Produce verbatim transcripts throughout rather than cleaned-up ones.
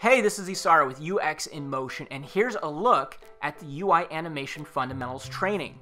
Hey, this is Isara with U X in Motion, and here's a look at the U I Animation Fundamentals training.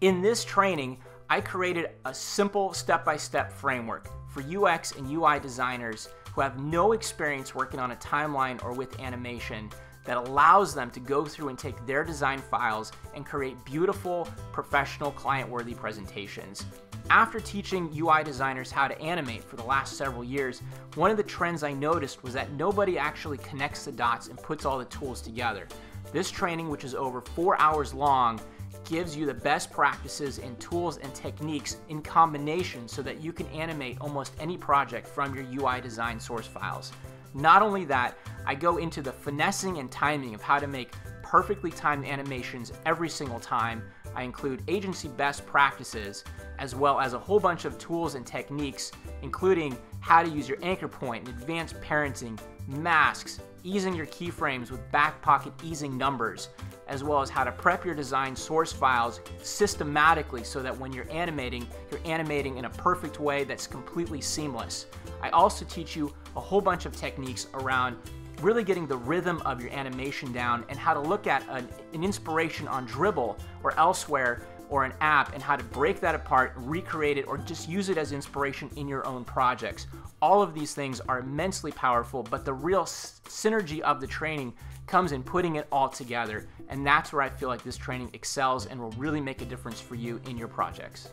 In this training, I created a simple step-by-step framework for U X and U I designers who have no experience working on a timeline or with animation that allows them to go through and take their design files and create beautiful, professional, client-worthy presentations. After teaching U I designers how to animate for the last several years, one of the trends I noticed was that nobody actually connects the dots and puts all the tools together. This training, which is over four hours long, gives you the best practices and tools and techniques in combination so that you can animate almost any project from your U I design source files. Not only that, I go into the finessing and timing of how to make perfectly timed animations every single time. I include agency best practices, as well as a whole bunch of tools and techniques, including how to use your anchor point and advanced parenting, masks, easing your keyframes with back pocket easing numbers, as well as how to prep your design source files systematically so that when you're animating, you're animating in a perfect way that's completely seamless. I also teach you a whole bunch of techniques around really getting the rhythm of your animation down and how to look at an, an inspiration on Dribbble or elsewhere or an app and how to break that apart, recreate it, or just use it as inspiration in your own projects. All of these things are immensely powerful, but the real synergy of the training comes in putting it all together, and that's where I feel like this training excels and will really make a difference for you in your projects.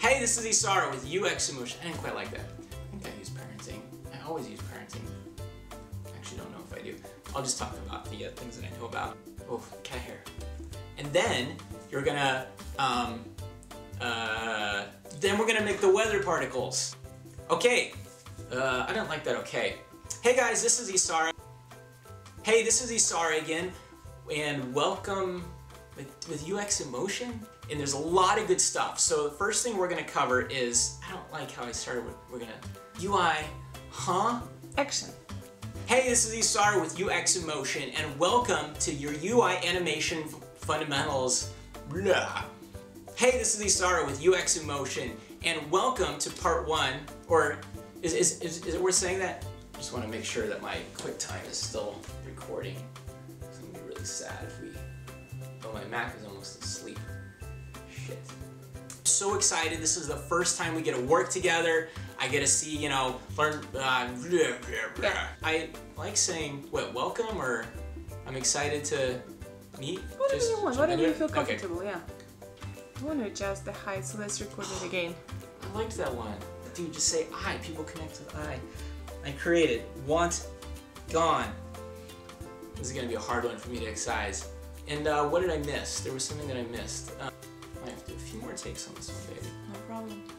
Hey, this is Isara with U X in Motion. I didn't quite like that. I think I use parenting. I always use parenting. Actually, don't know if I do. I'll just talk about the uh, things that I know about. Oh, cat hair. And then you're gonna, um, uh, then we're gonna make the weather particles. Okay. Uh, I don't like that. Okay. Hey guys, this is Isara. Hey, this is Isara again, and welcome with, with U X in Motion. And there's a lot of good stuff. So the first thing we're gonna cover is, I don't like how I started with, we're gonna, U I, huh? Excellent. Hey, this is Isara with U X in Motion, and welcome to your U I Animation Fundamentals. Blah. Hey, this is Isara with U X in Motion, and welcome to part one, or is, is, is, is it worth saying that? I just want to make sure that my QuickTime is still recording. It's going to be really sad if we... Oh, my Mac is almost asleep. Shit. So excited. This is the first time we get to work together. I get to see, you know, learn, uh, blah, blah, blah. I like saying, what, welcome, or I'm excited to meet? Whatever just, you want, whatever you feel comfortable, okay. Yeah. I want to adjust the height, so let's record it again. I liked that one. Dude, just say I, people connect to the I. I created, want, gone. This is going to be a hard one for me to excise. And uh, what did I miss? There was something that I missed. Um, I have to do a few more takes on this one, baby. No problem.